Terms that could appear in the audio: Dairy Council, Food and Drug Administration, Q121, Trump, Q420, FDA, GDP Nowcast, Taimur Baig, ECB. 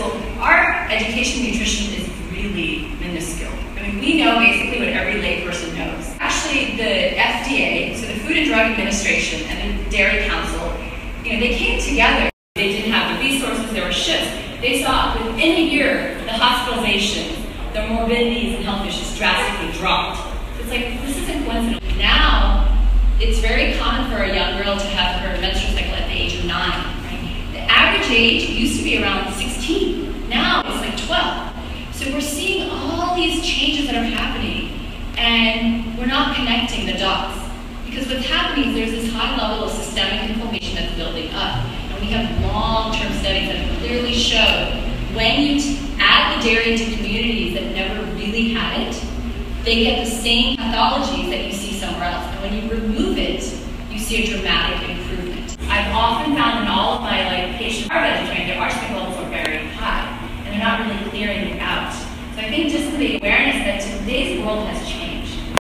school. Our education in nutrition is really minuscule. I mean, we know basically what every layperson knows. Actually, the FDA, so the Food and Drug Administration, and the Dairy Council, you know, they came together. They didn't have the resources, there were shifts. They saw within a year, the hospitalizations, the morbidities and health issues drastically dropped. It's like, this isn't coincidental. Now, it's very common for a young girl to have her menstrual cycle at the age of 9. Right? The average age used to be around 16. Now, it's like 12. So we're seeing all these changes that are happening, and we're not connecting the dots. Because what's happening is there's this high level of systemic inflammation that's building up. And we have long-term studies that clearly show when you add the dairy to communities that never really had it, they get the same pathologies that you see somewhere else. And when you remove it, you see a dramatic improvement. I've often found in all of my life, patients are vegetarian, their arsenic levels are very high, and they're not really clearing it out. So I think just the awareness that today's world has changed.